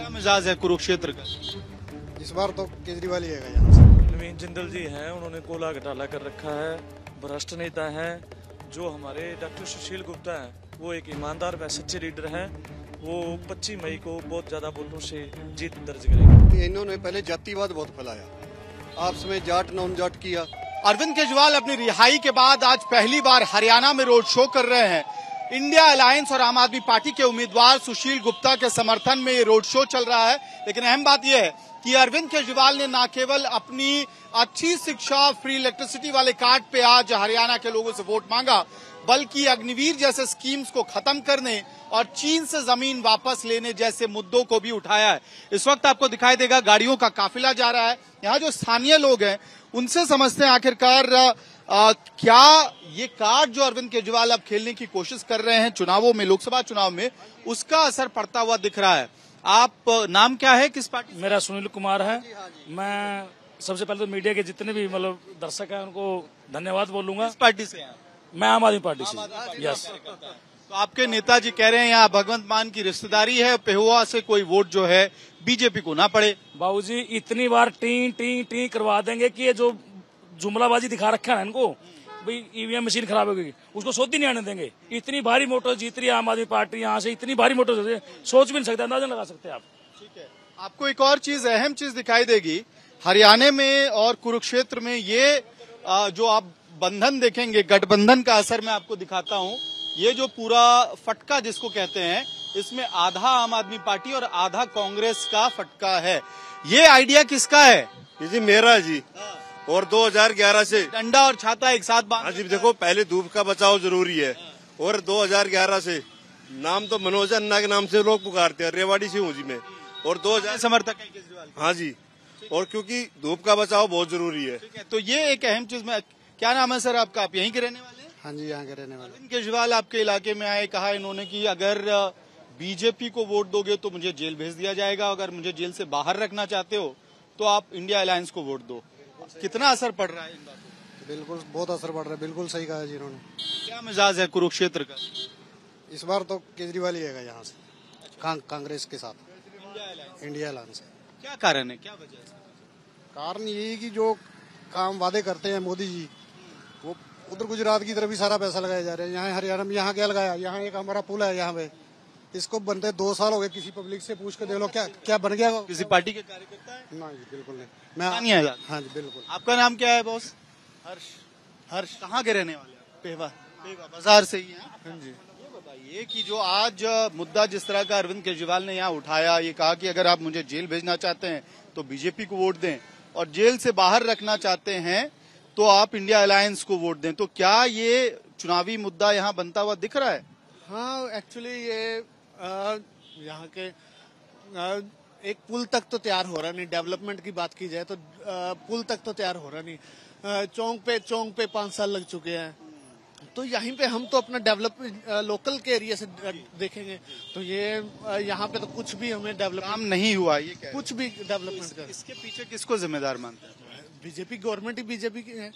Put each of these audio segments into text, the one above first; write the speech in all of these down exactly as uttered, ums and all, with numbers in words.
क्या मिजाज है कुरुक्षेत्र का? इस बार तो केजरीवाल ही है। नवीन जिंदल जी हैं, उन्होंने कोला घटाला कर रखा है, भ्रष्ट नेता हैं। जो हमारे डॉक्टर सुशील गुप्ता हैं, वो एक ईमानदार व सच्चे लीडर हैं। वो पच्चीस मई को बहुत ज़्यादा वोटों से जीत दर्ज करेंगे। इन्होंने पहले जातिवाद बहुत फैलाया, आपस में जाट नॉन जाट किया। अरविंद केजरीवाल अपनी रिहाई के बाद आज पहली बार हरियाणा में रोड शो कर रहे हैं। इंडिया अलायंस और आम आदमी पार्टी के उम्मीदवार सुशील गुप्ता के समर्थन में ये रोड शो चल रहा है। लेकिन अहम बात यह है कि अरविंद केजरीवाल ने न केवल अपनी अच्छी शिक्षा, फ्री इलेक्ट्रिसिटी वाले कार्ड पे आज हरियाणा के लोगों से वोट मांगा, बल्कि अग्निवीर जैसे स्कीम्स को खत्म करने और चीन से जमीन वापस लेने जैसे मुद्दों को भी उठाया है। इस वक्त आपको दिखाई देगा गाड़ियों का काफिला जा रहा है। यहाँ जो स्थानीय लोग हैं उनसे समझते हैं आखिरकार आ, क्या ये कार्ड जो अरविंद केजरीवाल अब खेलने की कोशिश कर रहे हैं चुनावों में, लोकसभा चुनाव में, उसका असर पड़ता हुआ दिख रहा है। आप, नाम क्या है, किस पार्टी? मेरा सुनील कुमार है। मैं सबसे पहले तो मीडिया के जितने भी मतलब दर्शक हैं उनको धन्यवाद बोलूंगा। किस पार्टी से हैं? मैं आम आदमी पार्टी से। यस। तो आपके नेताजी कह रहे हैं यहाँ भगवंत मान की रिश्तेदारी है, पेहुआ से कोई वोट जो है बीजेपी को ना पड़े। बाबूजी इतनी बार टी टी टी करवा देंगे कि ये जो जुमलाबाजी दिखा रखा है इनको, भाई ईवीएम मशीन खराब हो गई, उसको सोच ही नहीं आने देंगे। इतनी भारी मोटर जीत रही है आम आदमी पार्टी, यहाँ से इतनी भारी मोटर जीत रही, सोच भी नहीं सकते, अंदाजा लगा सकते आप। ठीक है, आपको एक और चीज, अहम चीज दिखाई देगी हरियाणा में और कुरुक्षेत्र में। ये जो आप बंधन देखेंगे, गठबंधन का असर मैं आपको दिखाता हूँ। ये जो पूरा फटका जिसको कहते हैं, इसमें आधा आम आदमी पार्टी और आधा कांग्रेस का फटका है। ये आइडिया किसका है? जी मेरा जी। और दो हज़ार ग्यारह से डंडा और छाता एक साथ बांध। जी देखो, पहले धूप का बचाव जरूरी है। और दो हज़ार ग्यारह से, नाम तो मनोज अन्ना के नाम से लोग पुकारते हैं, रेवाड़ी से हूँ जी मैं, और दो हज़ार समर्थक है केजरीवाल। हाँ जी, और क्योंकि धूप का बचाव बहुत जरूरी है। ठीक है, तो ये एक अहम चीज में। क्या नाम है सर आपका? आप यहीं के रहने वाले? हाँ जी, यहाँ के रहने वाले। अरविंद केजरीवाल आपके इलाके में आए, कहा इन्होंने कि अगर बीजेपी को वोट दोगे तो मुझे जेल भेज दिया जाएगा, अगर मुझे जेल से बाहर रखना चाहते हो तो आप इंडिया अलायंस को वोट दो। कितना असर पड़ रहा है इन बातों? बिल्कुल, बहुत असर पड़ रहा है, बिल्कुल सही कहा जी इन्होंने। क्या मिजाज है कुरुक्षेत्र का? इस बार तो केजरीवाल ही है यहाँ से, कांग्रेस के साथ, इंडिया अलायंस। क्या कारण है, क्या वजह है? कारण यही कि जो काम वादे करते हैं मोदी जी, वो उधर गुजरात की तरफ ही सारा पैसा लगाया जा रहा है। यहाँ हरियाणा में, यहाँ क्या लगाया, यहाँ एक हमारा पुल है, यहाँ पे इसको बनते दो साल हो गए। किसी पब्लिक से पूछ के देख लो क्या क्या बन गया। किसी पार्टी के कार्यकर्ता है? ना जी, बिल्कुल नहीं। मैं नहीं। हाँ जी बिल्कुल। आपका नाम क्या है बॉस? हर्ष। हर्ष, कहाँ के रहने वाले? पेहुआ। पेहुआ बाजार से ही है जी। ये बताइए कि जो आज मुद्दा जिस तरह का अरविंद केजरीवाल ने यहाँ उठाया, ये कहा कि अगर आप मुझे जेल भेजना चाहते हैं तो बीजेपी को वोट दें, और जेल से बाहर रखना चाहते हैं तो आप इंडिया अलायंस को वोट दें, तो क्या ये चुनावी मुद्दा यहाँ बनता हुआ दिख रहा है? हाँ, एक्चुअली ये यहाँ के आ, एक पुल तक तो तैयार हो रहा नहीं। डेवलपमेंट की बात की जाए तो आ, पुल तक तो तैयार हो रहा नहीं। चौंक पे चौंक पे पांच साल लग चुके हैं। तो यहीं पे हम तो अपना डेवलपमेंट लोकल के एरिया से देखेंगे तो ये आ, यहाँ पे तो कुछ भी हमें डेवलपमेंट नहीं हुआ। ये क्या कुछ भी डेवलपमेंट कर, इसके पीछे किसको जिम्मेदार मानते हैं? बीजेपी गवर्नमेंट ही बीजेपी की है,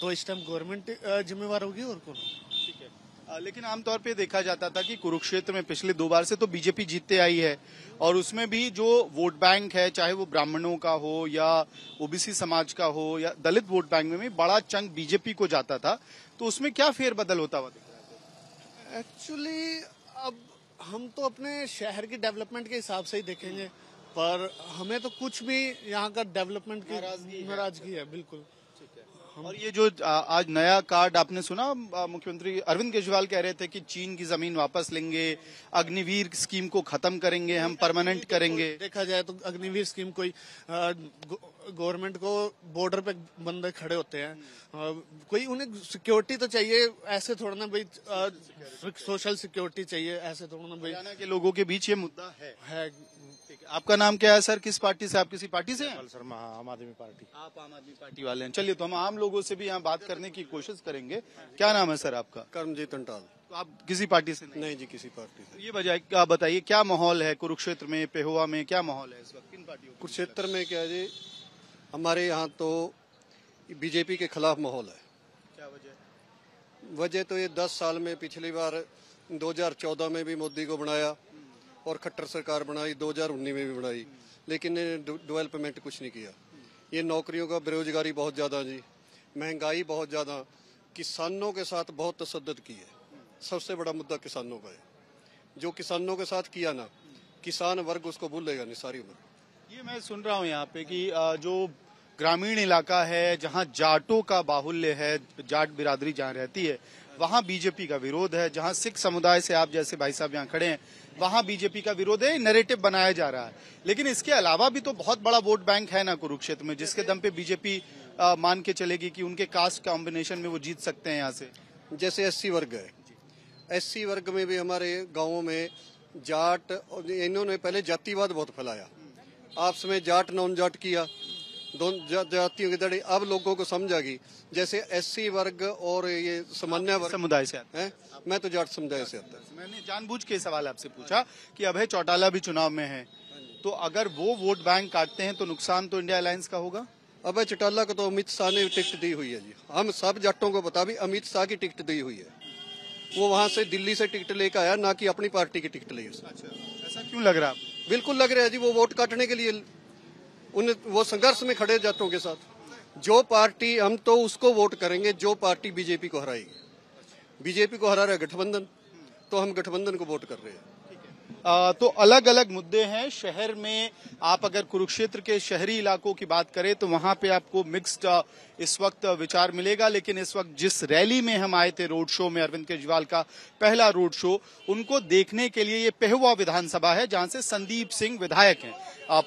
तो इस टाइम गवर्नमेंट जिम्मेवार होगी और कौन? ठीक है, लेकिन आमतौर पे देखा जाता था कि कुरुक्षेत्र में पिछले दो बार से तो बीजेपी जीतते आई है, और उसमें भी जो वोट बैंक है, चाहे वो ब्राह्मणों का हो या ओबीसी समाज का हो या दलित वोट बैंक में भी बड़ा चंग बीजेपी को जाता था, तो उसमें क्या फेरबदल होता हुआ दिख रहा है? एक्चुअली अब हम तो अपने शहर की डेवलपमेंट के हिसाब से ही देखेंगे, पर हमें तो कुछ भी यहाँ का डेवलपमेंट की नाराजगी है, है बिल्कुल। और ये जो आज नया कार्ड आपने सुना, मुख्यमंत्री अरविंद केजरीवाल कह रहे थे कि चीन की जमीन वापस लेंगे, अग्निवीर स्कीम को खत्म करेंगे, हम परमानेंट करेंगे। देखा जाए तो अग्निवीर स्कीम कोई गवर्नमेंट को, बॉर्डर पे बंदे खड़े होते हैं, कोई उन्हें सिक्योरिटी तो चाहिए, ऐसे थोड़ा ना भाई सोशल सिक्योरिटी चाहिए, ऐसे थोड़ा ना भाई के लोगों के बीच ये मुद्दा है। आपका नाम क्या है सर, किस पार्टी से? आप किसी पार्टी से हैं? सर मैं आम आदमी पार्टी। आप आम आदमी पार्टी वाले हैं। चलिए, तो हम आम लोगों से भी यहाँ बात करने की कोशिश करेंगे। क्या नाम है सर आपका? कर्मजीत अंटाल। तो आप किसी पार्टी से नहीं? नहीं जी, किसी पार्टी से। ये बजाय आप बताइए, क्या माहौल है कुरुक्षेत्र में, पेहुआ में, क्या माहौल है इस वक्त किन पार्टियों? कुरुक्षेत्र में क्या जी, हमारे यहाँ तो बीजेपी के खिलाफ माहौल है। क्या वजह? वजह तो ये दस साल में, पिछली बार दो हजार चौदह में भी मोदी को बनाया, और खट्टर सरकार बनाई, दो हज़ार उन्नीस में भी बनाई, लेकिन डेवलपमेंट कुछ नहीं किया। ये नौकरियों का बेरोजगारी बहुत ज़्यादा जी, महंगाई बहुत ज़्यादा, किसानों के साथ बहुत तशद्दद की है। सबसे बड़ा मुद्दा किसानों का है, जो किसानों के साथ किया ना, किसान वर्ग उसको भूलेगा नहीं सारी उम्र। ये मैं सुन रहा हूँ यहाँ पे कि जो ग्रामीण इलाका है, जहाँ जाटों का बाहुल्य है, जाट बिरादरी जहाँ रहती है, वहाँ बीजेपी का विरोध है। जहाँ सिख समुदाय से आप जैसे भाई साहब यहाँ खड़े हैं, वहाँ बीजेपी का विरोध है, नैरेटिव बनाया जा रहा है। लेकिन इसके अलावा भी तो बहुत बड़ा वोट बैंक है ना कुरुक्षेत्र में, जिसके दम पे बीजेपी आ, मान के चलेगी कि उनके कास्ट कॉम्बिनेशन में वो जीत सकते हैं यहाँ से। जैसे एससी वर्ग है, एससी वर्ग में भी हमारे गाँवों में जाट, इन्होंने पहले जातिवाद बहुत फैलाया, आपस में जाट नॉन जाट किया, दोनों जा, जातियों की दड़ी। अब लोगों को समझ आ गई, जैसे एससी वर्ग और ये सामान्य वर्ग समुदाय से आता है, मैं तो जाट समुदाय से आता हूं। मैंने जानबूझ के सवाल आपसे पूछा कि अभय चौटाला भी चुनाव में है, तो अगर वो वोट बैंक काटते हैं तो नुकसान तो इंडिया अलायंस का होगा। अभय चौटाला को तो अमित शाह ने टिकट दी हुई है जी, हम सब जाटों को बता भी अमित शाह की टिकट दी हुई है। वो वहाँ से दिल्ली से टिकट लेकर आया, ना कि अपनी पार्टी की टिकट ली। ऐसा क्यों लग रहा? बिल्कुल लग रहा है जी, वो वोट काटने के लिए उन वो संघर्ष में खड़े जाटों के साथ। जो पार्टी, हम तो उसको वोट करेंगे जो पार्टी बीजेपी को हराएगी। बीजेपी को हरा रहा है गठबंधन, तो हम गठबंधन को वोट कर रहे हैं। आ, तो अलग अलग मुद्दे हैं शहर में। आप अगर कुरुक्षेत्र के शहरी इलाकों की बात करें तो वहां पे आपको मिक्स्ड इस वक्त विचार मिलेगा। लेकिन इस वक्त जिस रैली में हम आए थे, रोड शो में, अरविंद केजरीवाल का पहला रोड शो, उनको देखने के लिए ये पेहुआ विधानसभा है, जहां से संदीप सिंह विधायक हैं,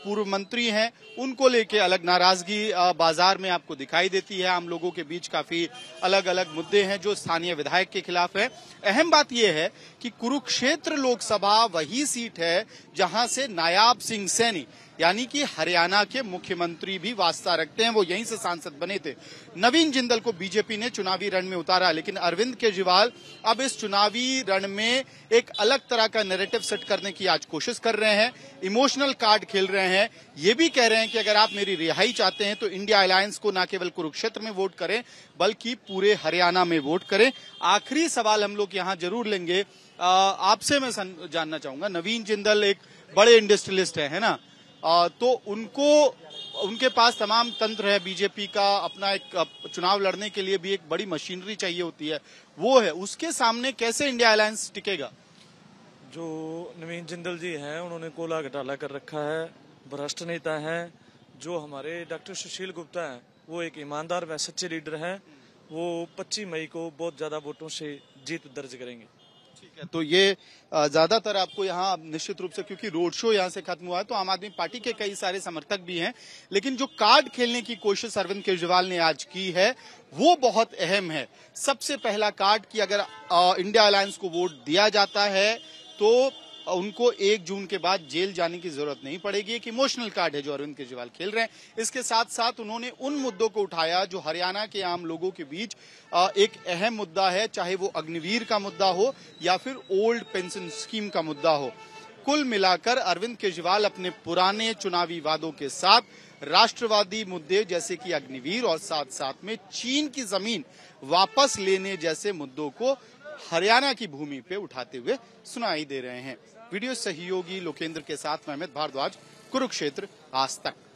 पूर्व मंत्री हैं, उनको लेके अलग नाराजगी बाजार में आपको दिखाई देती है। आम लोगों के बीच काफी अलग अलग मुद्दे हैं जो स्थानीय विधायक के खिलाफ है। अहम बात यह है कि कुरुक्षेत्र लोकसभा वही सीट है जहां से नायाब सिंह सैनी, यानी कि हरियाणा के मुख्यमंत्री, भी वास्ता रखते हैं। वो यहीं से सांसद बने थे। नवीन जिंदल को बीजेपी ने चुनावी रण में उतारा, लेकिन अरविंद केजरीवाल अब इस चुनावी रण में एक अलग तरह का नैरेटिव सेट करने की आज कोशिश कर रहे हैं, इमोशनल कार्ड खेल रहे हैं। ये भी कह रहे हैं कि अगर आप मेरी रिहाई चाहते हैं तो इंडिया अलायंस को ना केवल कुरुक्षेत्र में वोट करें, बल्कि पूरे हरियाणा में वोट करें। आखिरी सवाल हम लोग यहाँ जरूर लेंगे, आपसे मैं जानना चाहूंगा, नवीन जिंदल एक बड़े इंडस्ट्रियलिस्ट है, है ना, आ, तो उनको, उनके पास तमाम तंत्र है बीजेपी का, अपना एक चुनाव लड़ने के लिए भी एक बड़ी मशीनरी चाहिए होती है, वो है। उसके सामने कैसे इंडिया अलायंस टिकेगा? जो नवीन जिंदल जी हैं, उन्होंने कोला घटाला कर रखा है, भ्रष्ट नेता है। जो हमारे डॉक्टर सुशील गुप्ता हैं, वो एक ईमानदार व सच्चे लीडर हैं, वो पच्चीस मई को बहुत ज्यादा वोटों से जीत दर्ज करेंगे। ठीक है, तो ये ज्यादातर आपको यहाँ निश्चित रूप से, क्योंकि रोड शो यहाँ से खत्म हुआ है, तो आम आदमी पार्टी के कई सारे समर्थक भी हैं, लेकिन जो कार्ड खेलने की कोशिश अरविंद केजरीवाल ने आज की है वो बहुत अहम है। सबसे पहला कार्ड कि अगर इंडिया अलायंस को वोट दिया जाता है तो उनको एक जून के बाद जेल जाने की जरूरत नहीं पड़ेगी। एक इमोशनल कार्ड है जो अरविंद केजरीवाल खेल रहे हैं। इसके साथ साथ उन्होंने उन मुद्दों को उठाया जो हरियाणा के आम लोगों के बीच एक अहम मुद्दा है, चाहे वो अग्निवीर का मुद्दा हो या फिर ओल्ड पेंशन स्कीम का मुद्दा हो। कुल मिलाकर अरविंद केजरीवाल अपने पुराने चुनावी वादों के साथ राष्ट्रवादी मुद्दे जैसे कि अग्निवीर और साथ साथ में चीन की जमीन वापस लेने जैसे मुद्दों को हरियाणा की भूमि पे उठाते हुए सुनाई दे रहे हैं। वीडियो सहयोगी लोकेन्द्र के साथ महेंद्र भारद्वाज, कुरुक्षेत्र, आज तक।